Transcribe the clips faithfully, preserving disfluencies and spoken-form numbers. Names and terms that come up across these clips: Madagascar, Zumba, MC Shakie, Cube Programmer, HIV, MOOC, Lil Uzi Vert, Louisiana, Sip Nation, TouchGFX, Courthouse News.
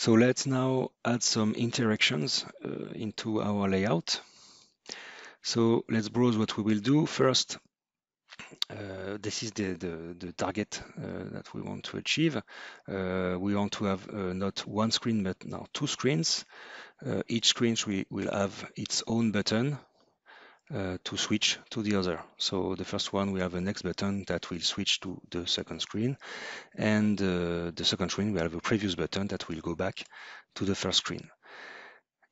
So let's now add some interactions uh, into our layout. So let's browse what we will do. First, uh, this is the, the, the target uh, that we want to achieve. Uh, we want to have uh, not one screen, but now two screens. Uh, each screen we will have its own button uh, to switch to the other. So the first one, we have a next button that will switch to the second screen. And uh, the second screen, we have a previous button that will go back to the first screen.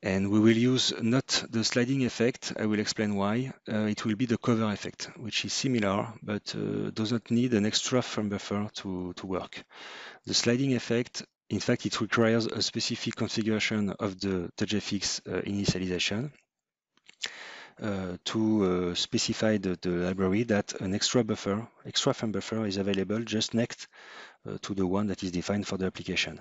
And we will use not the sliding effect, I will explain why. Uh, it will be the cover effect, which is similar, but uh, does not need an extra frame buffer to, to work. The sliding effect, in fact, it requires a specific configuration of the TouchGFX uh, initialization uh, to uh, specify the, the library that an extra buffer, extra frame buffer is available just next to the one that is defined for the application.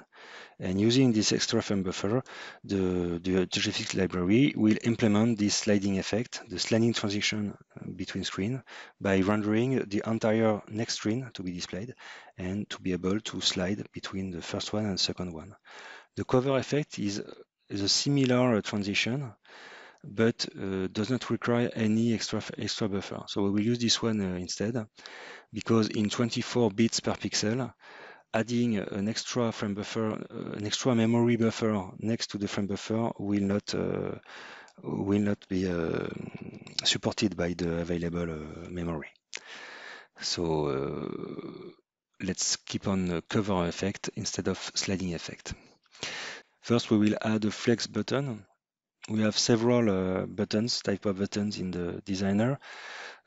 And using this extra frame buffer, the, the TouchGFX library will implement this sliding effect, the sliding transition between screens, by rendering the entire next screen to be displayed and to be able to slide between the first one and second one. The cover effect is, is a similar transition, but uh, does not require any extra extra buffer. So we will use this one uh, instead, because in twenty-four bits per pixel, adding an extra frame buffer, uh, an extra memory buffer next to the frame buffer will not uh, will not be uh, supported by the available uh, memory. So uh, let's keep on the cover effect instead of sliding effect. First, we will add a flex button. We have several uh, buttons, type of buttons in the designer.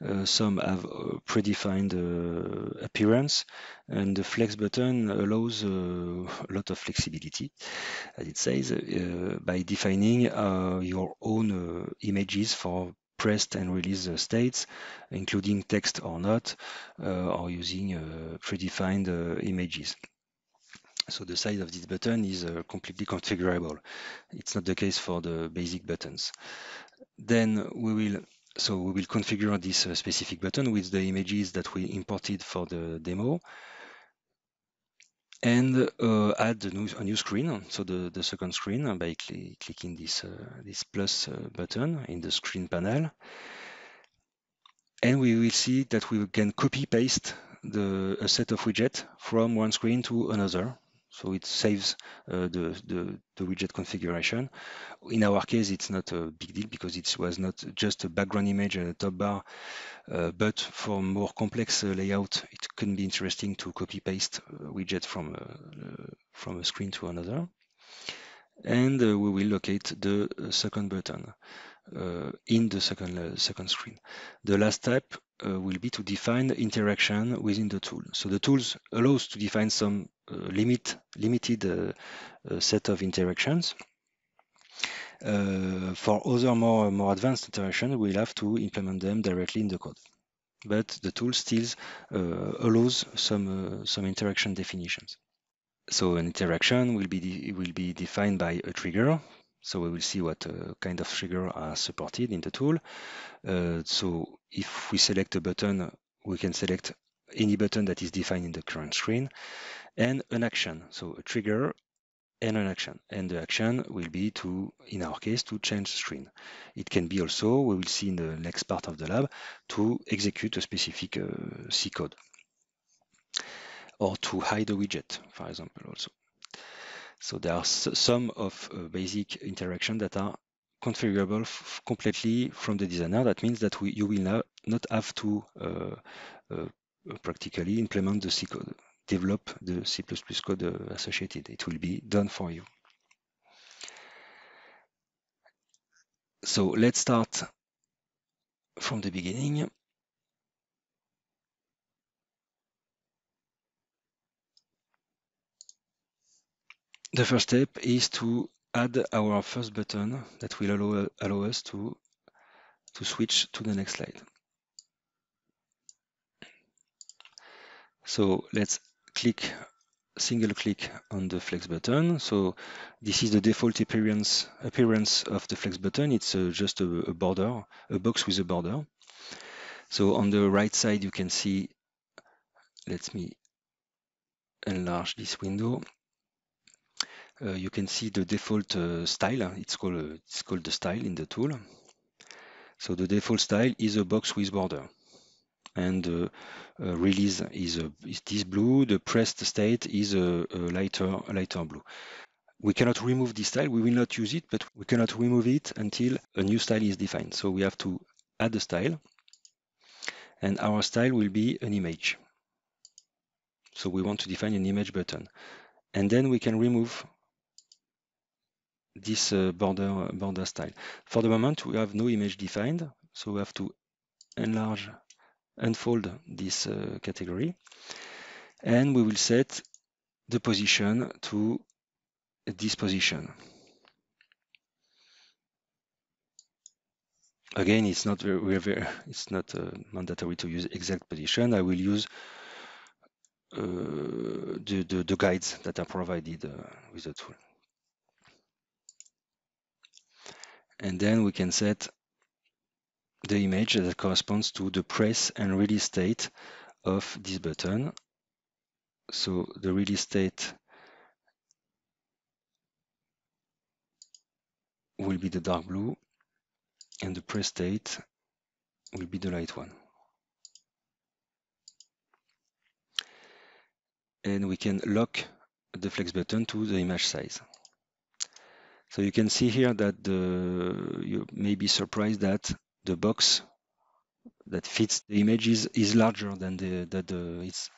Uh, some have uh, predefined uh, appearance, and the flex button allows uh, a lot of flexibility, as it says, uh, by defining uh, your own uh, images for pressed and release states, including text or not, uh, or using uh, predefined uh, images. So the size of this button is uh, completely configurable. It's not the case for the basic buttons. Then we will, so we will configure this uh, specific button with the images that we imported for the demo, and uh, add a new, a new screen, so the, the second screen, by cl- clicking this, uh, this plus uh, button in the screen panel. And we will see that we can copy-paste the a set of widgets from one screen to another. So it saves uh, the, the, the widget configuration. In our case, it's not a big deal because it was not just a background image and a top bar, uh, but for more complex uh, layout, it can be interesting to copy-paste widget from, uh, from a screen to another. And uh, we will locate the second button uh, in the second, uh, second screen. The last type Uh, will be to define interaction within the tool. So the tools allows to define some uh, limit limited uh, uh, set of interactions. Uh, for other more more advanced interactions, we'll have to implement them directly in the code. But the tool still uh, allows some uh, some interaction definitions. So an interaction will be will be defined by a trigger. So we will see what uh, kind of triggers are supported in the tool. Uh, so if we select a button, we can select any button that is defined in the current screen, and an action. So a trigger and an action. And the action will be to, in our case, to change screen. It can be also, we will see in the next part of the lab, to execute a specific uh, C code, or to hide a widget, for example, also. So there are some of uh, basic interactions that are configurable f completely from the designer. That means that we, you will not, not have to uh, uh, practically implement the C code, develop the C plus plus code uh, associated. It will be done for you. So let's start from the beginning. The first step is to add our first button that will allow, allow us to, to switch to the next slide. So let's click, single click on the flex button. So this is the default appearance, appearance of the flex button. It's uh, just a, a border, a box with a border. So on the right side, you can see, let me enlarge this window. uh, you can see the default uh, style. It's called uh, it's called the style in the tool. So the default style is a box with border, and uh, uh, release is a, is this blue. The pressed state is a, a lighter a lighter blue. We cannot remove this style. We will not use it, but we cannot remove it until a new style is defined. So we have to add a style, and our style will be an image. So we want to define an image button, and then we can remove this uh, border border style. For the moment, we have no image defined, so we have to enlarge, unfold this uh, category, and we will set the position to this position. Again, it's not very, very it's not uh, mandatory to use exact position. I will use uh, the, the the guides that are provided uh, with the tool. And then we can set the image that corresponds to the press and release state of this button. So the release state will be the dark blue, and the press state will be the light one. And we can lock the flex button to the image size. So you can see here that the, you may be surprised that the box that fits the image is, is larger than the, that the, it's,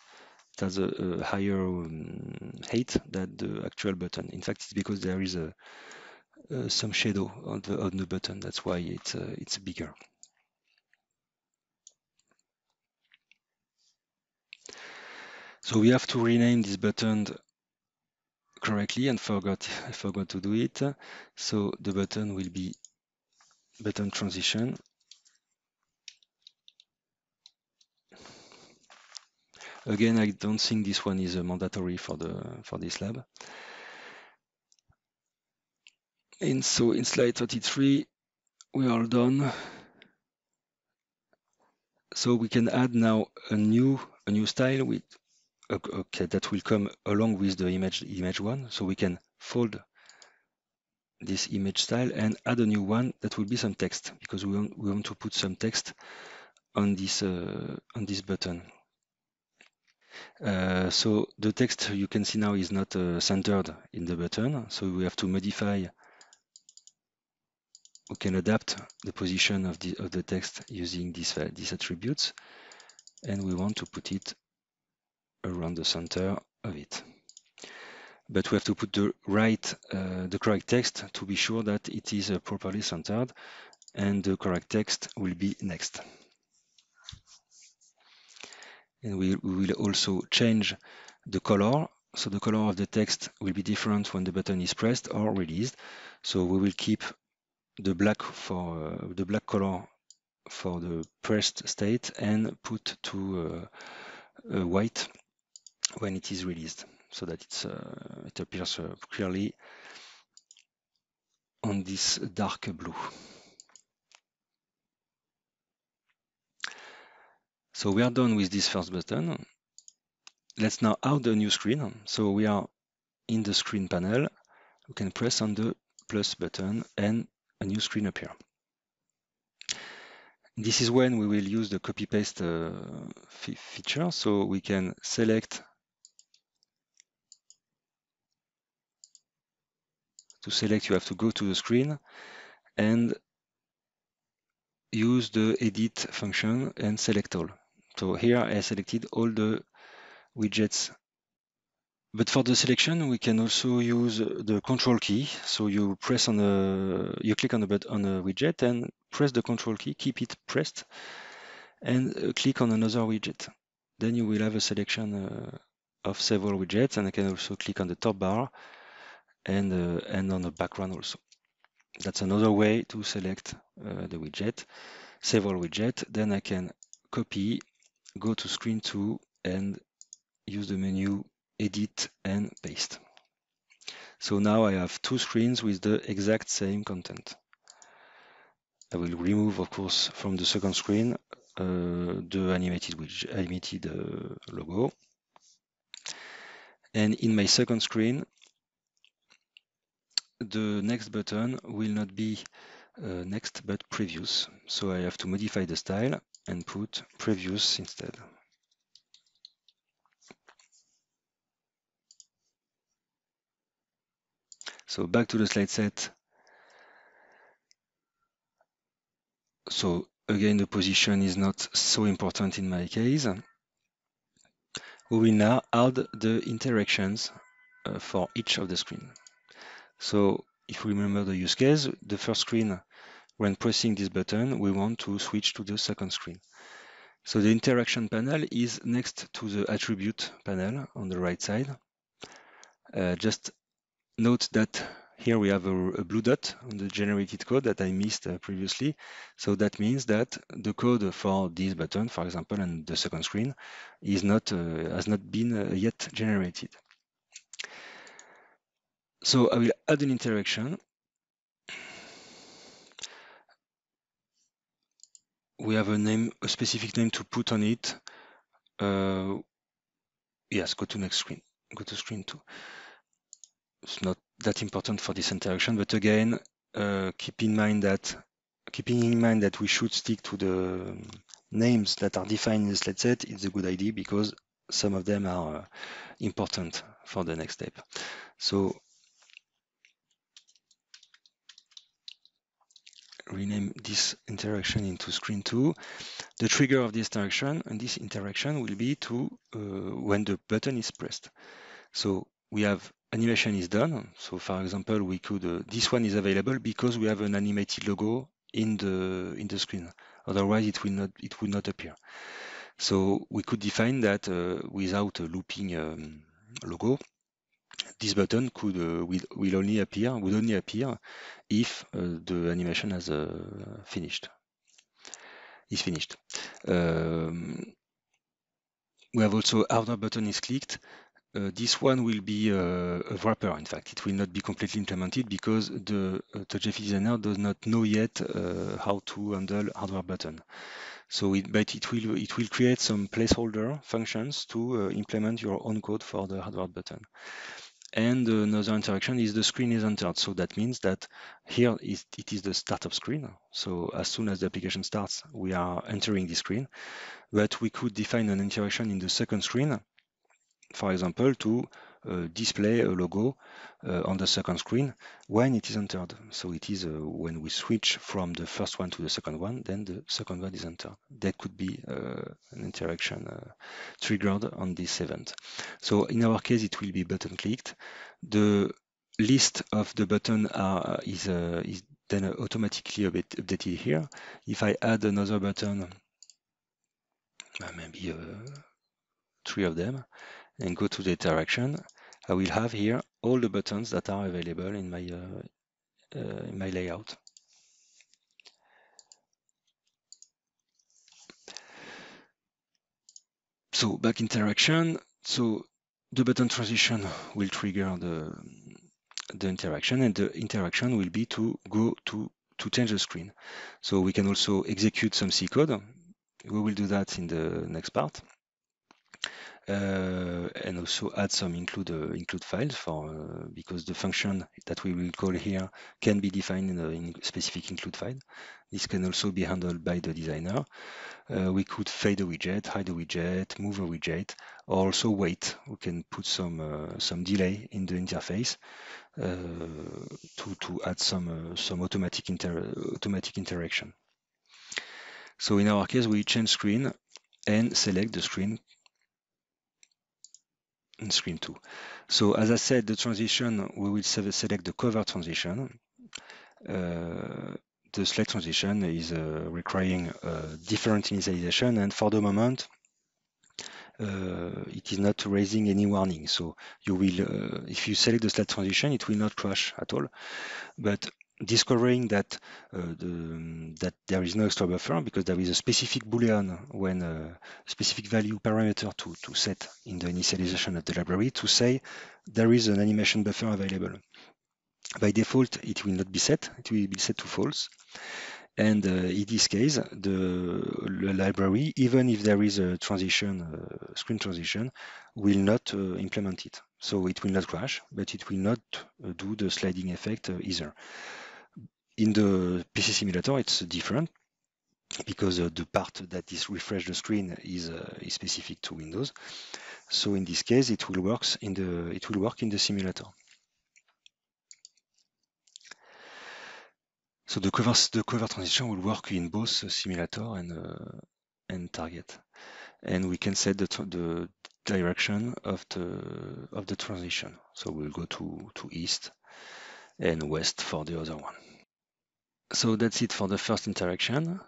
it has a, a higher um, height than the actual button. In fact, it's because there is a Uh, some shadow on the, on the button, that's why it's uh, it's bigger. So we have to rename this button correctly, and forgot I forgot to do it. So the button will be button transition. Again, I don't think this one is uh, mandatory for the for this lab. And so in slide thirty-three, we are done. So we can add now a new a new style with okay that will come along with the image image one. So we can fold this image style and add a new one that will be some text, because we want we want to put some text on this uh, on this button. Uh, so the text you can see now is not uh, centered in the button, so we have to modify. We can adapt the position of the, of the text using these, these attributes, and we want to put it around the center of it. But we have to put the right, uh, the correct text to be sure that it is uh, properly centered, and the correct text will be next. And we, we will also change the color. So the color of the text will be different when the button is pressed or released. So we will keep the black for uh, the black color for the pressed state, and put to uh, uh, white when it is released, so that it's uh, it appears uh, clearly on this dark blue. So we are done with this first button. Let's now add a new screen. So we are in the screen panel. We can press on the plus button and a new screen appear. This is when we will use the copy paste uh, feature, so we can select to select you have to go to the screen and use the edit function and select all. So here I selected all the widgets. But for the selection, we can also use the control key. So you press on a, you click on a button on a widget and press the control key, keep it pressed, and click on another widget. Then you will have a selection uh, of several widgets, and I can also click on the top bar and uh, and on the background also. That's another way to select uh, the widget, several widgets. Then I can copy, go to screen two, and use the menu. Edit and paste. So now I have two screens with the exact same content. I will remove, of course, from the second screen uh, the animated widget, animated uh, logo. And in my second screen, the next button will not be uh, next but previous. So I have to modify the style and put previous instead. So back to the slide set. So again, the position is not so important in my case. We will now add the interactions uh, for each of the screen. So if we remember the use case, the first screen, when pressing this button, we want to switch to the second screen. So the interaction panel is next to the attribute panel on the right side. Uh, just note that here we have a, a blue dot on the generated code that I missed uh, previously. So that means that the code for this button, for example, and the second screen is not, uh, has not been uh, yet generated. So I will add an interaction. We have a name, a specific name to put on it. Uh, yes, go to next screen, go to screen two. It's not that important for this interaction, but again, uh, keep in mind that keeping in mind that we should stick to the names that are defined in the slide set is a good idea, because some of them are uh, important for the next step. So rename this interaction into screen two. The trigger of this interaction and this interaction will be to uh, when the button is pressed. So we have animation is done. So for example, we could uh, this one is available because we have an animated logo in the in the screen. Otherwise, it will not it would not appear. So we could define that uh, without a looping um, logo, this button could uh, will, will only appear would only appear if uh, the animation has uh, finished is finished. Um, we have also after button is clicked. Uh, this one will be uh, a wrapper. In fact, it will not be completely implemented because the uh, TouchGFX designer does not know yet uh, how to handle hardware button. So, it, but it will it will create some placeholder functions to uh, implement your own code for the hardware button. And another interaction is the screen is entered. So that means that here is, it is the startup screen. So as soon as the application starts, we are entering the screen. But we could define an interaction in the second screen. For example, to uh, display a logo uh, on the second screen when it is entered. So it is uh, when we switch from the first one to the second one, then the second one is entered. That could be uh, an interaction uh, triggered on this event. So in our case, it will be button clicked. The list of the button are, is, uh, is then automatically updated here. If I add another button, maybe uh, three of them, and go to the interaction, I will have here all the buttons that are available in my uh, uh, in my layout. So back interaction. So the button transition will trigger the the interaction, and the interaction will be to go to to change the screen. So we can also execute some C code. We will do that in the next part. Uh, and also add some include uh, include files for uh, because the function that we will call here can be defined in a in specific include file. This can also be handled by the designer. Uh, we could fade a widget, hide a widget, move a widget, or also wait. We can put some uh, some delay in the interface uh, to to add some uh, some automatic inter automatic interaction. So in our case, we change screen and select the screen. Screen two. So as I said, the transition, we will select the cover transition. Uh, the select transition is uh, requiring uh, different initialization, and for the moment uh, it is not raising any warning. So you will, uh, if you select the select transition, it will not crash at all. But discovering that uh, the, that there is no extra buffer because there is a specific boolean when a specific value parameter to, to set in the initialization of the library to say there is an animation buffer available. By default, it will not be set, it will be set to false. And uh, in this case, the library, even if there is a transition, uh, screen transition, will not uh, implement it. So it will not crash, but it will not uh, do the sliding effect uh, either. In the P C simulator, it's different because uh, the part that is refresh the screen is, uh, is specific to Windows. So in this case, it will works in the it will work in the simulator. So the cover the cover transition will work in both simulator and uh, and target, and we can set the the direction of the of the transition. So we'll go to to east and west for the other one. So that's it for the first interaction.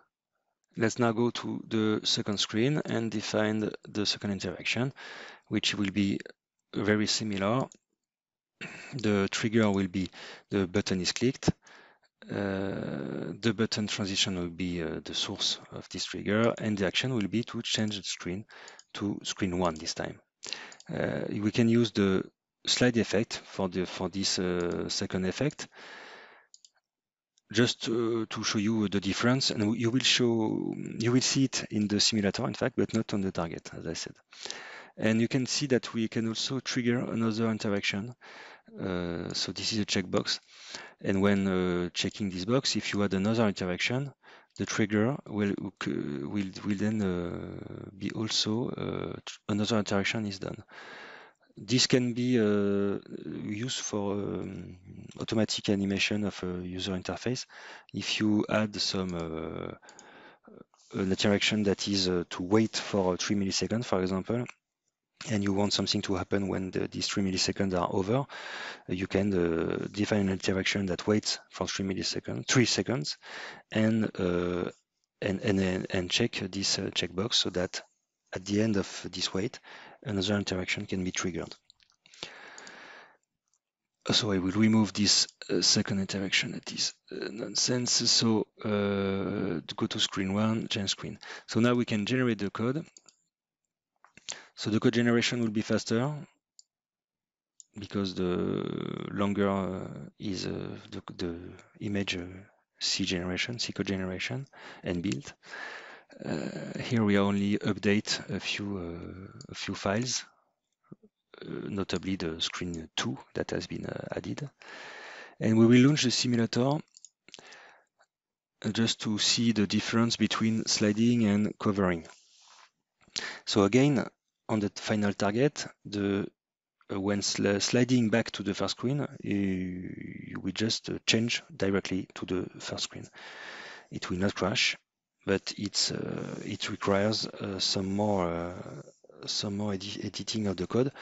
Let's now go to the second screen and define the second interaction, which will be very similar. The trigger will be the button is clicked. Uh, the button transition will be uh, the source of this trigger, and the action will be to change the screen to screen one this time. Uh, we can use the slide effect for the for this uh, second effect, just uh, to show you the difference, and you will show you will see it in the simulator, in fact, but not on the target, as I said. And you can see that we can also trigger another interaction. Uh, so this is a checkbox, and when uh, checking this box, if you add another interaction, the trigger will will will then uh, be also uh, another interaction is done. This can be uh, used for um, automatic animation of a user interface. If you add some uh, an interaction that is uh, to wait for three milliseconds, for example, and you want something to happen when the, these three milliseconds are over, you can uh, define an interaction that waits for three milliseconds, three seconds, and uh, and and and check this uh, checkbox so that at the end of this wait, another interaction can be triggered. So I will remove this uh, second interaction that is uh, nonsense. So uh, go to screen one, change screen. So now we can generate the code. So the code generation will be faster because the longer uh, is uh, the, the image uh, C generation, C code generation and build. Uh, here we only update a few uh, a few files, uh, notably the screen two that has been uh, added, and we will launch the simulator just to see the difference between sliding and covering. So again, on the final target, the uh, when sl sliding back to the first screen, you will just uh, change directly to the first screen. It will not crash, but it's uh, it requires uh, some more uh, some more edi editing of the code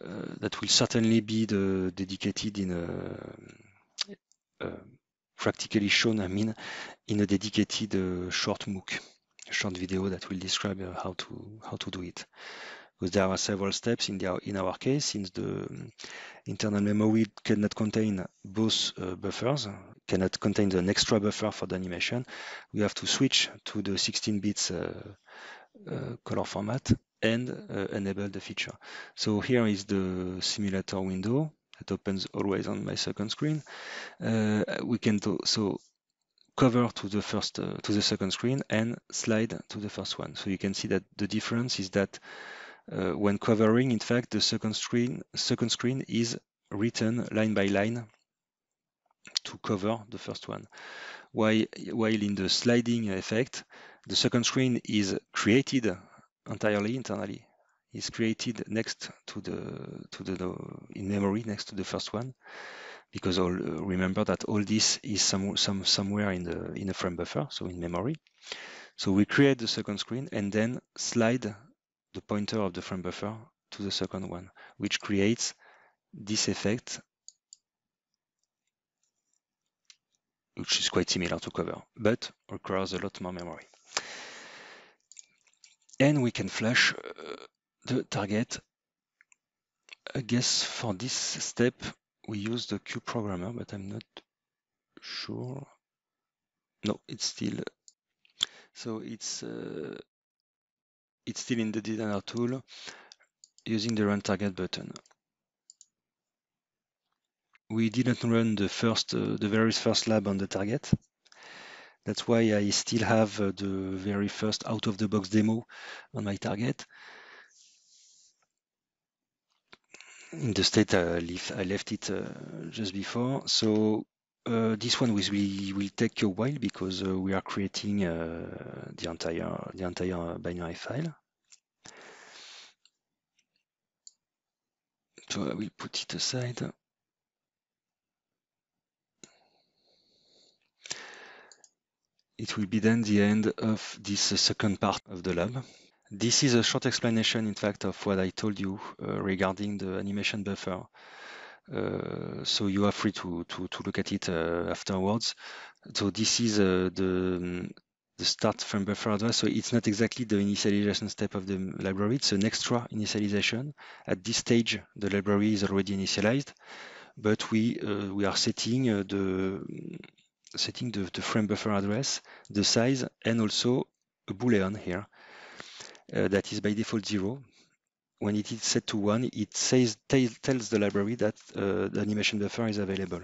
uh, that will certainly be the dedicated in a, uh, practically shown. I mean, in a dedicated uh, short MOOC. Short video that will describe uh, how to how to do it, because there are several steps in the in our case, since the internal memory cannot contain both uh, buffers, cannot contain an extra buffer for the animation. We have to switch to the sixteen bits uh, uh, color format and uh, enable the feature. So here is the simulator window that opens always on my second screen. Uh, we can do so. Cover to the first uh, to the second screen and slide to the first one. So you can see that the difference is that uh, when covering, in fact, the second screen second screen is written line by line to cover the first one. While while in the sliding effect, the second screen is created entirely internally. It's created next to the to the, the in memory next to the first one. Because all, uh, remember that all this is some, some, somewhere in the in a frame buffer, so in memory. So we create the second screen and then slide the pointer of the frame buffer to the second one, which creates this effect, which is quite similar to cover, but requires a lot more memory. And we can flash uh, the target. I guess for this step, we use the Cube Programmer, but I'm not sure. No, it's still so it's uh, it's still in the designer tool using the Run Target button. We didn't run the first uh, the very first lab on the target. That's why I still have uh, the very first out of the box demo on my target. the state I left, I left it uh, just before. So uh, this one will, will take a while because uh, we are creating uh, the entire the entire binary file. So I will put it aside. It will be then the end of this second part of the lab. This is a short explanation, in fact, of what I told you uh, regarding the animation buffer. Uh, so you are free to, to, to look at it uh, afterwards. So this is uh, the, the start frame buffer address. So it's not exactly the initialization step of the library. It's an extra initialization. At this stage, the library is already initialized, but we, uh, we are setting uh, the setting the, the frame buffer address, the size, and also a boolean here. Uh, that is by default zero. When it is set to one, it says tells the library that uh, the animation buffer is available.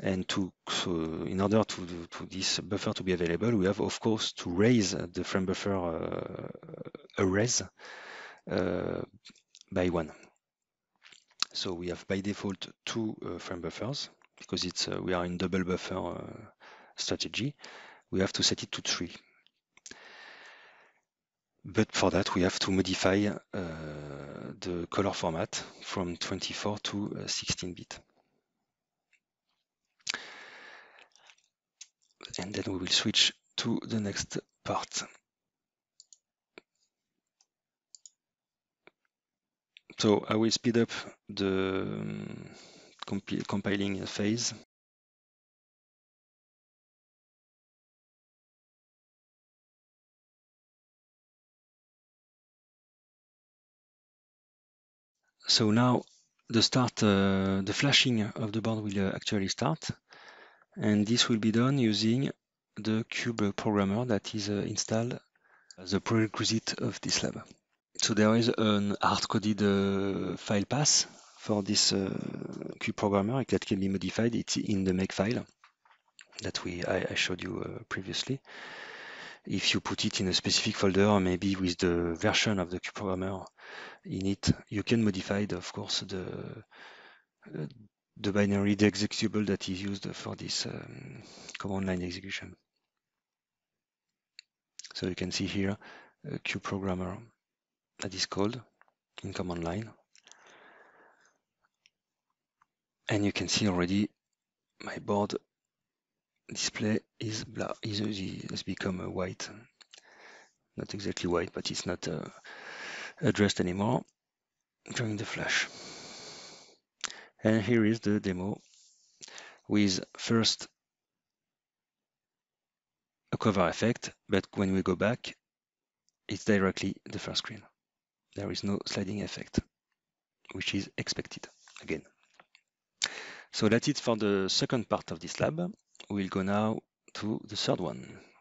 And to so in order to, to this buffer to be available, we have of course to raise the frame buffer uh, arrays uh, by one. So we have by default two uh, frame buffers because it's uh, we are in double buffer uh, strategy. We have to set it to three. But for that, we have to modify uh, the color format from twenty-four to uh, sixteen bit. And then we will switch to the next part. So I will speed up the um, compi- compiling phase. So now the start, uh, the flashing of the board will uh, actually start, and this will be done using the Cube Programmer that is uh, installed as a prerequisite of this lab. So there is an hard-coded uh, file path for this uh, Cube Programmer that can be modified. It's in the make file that we I, I showed you uh, previously. If you put it in a specific folder, maybe with the version of the Cube Programmer in it, you can modify, of course, the the binary, the executable that is used for this um, command line execution. So you can see here a Cube Programmer that is called in command line, and you can see already my board display is blah, is, is, has become uh, white. Not exactly white, but it's not uh, addressed anymore during the flash. And here is the demo with first a cover effect, but when we go back, it's directly the first screen. There is no sliding effect, which is expected again. So that's it for the second part of this lab. We'll go now to the third one.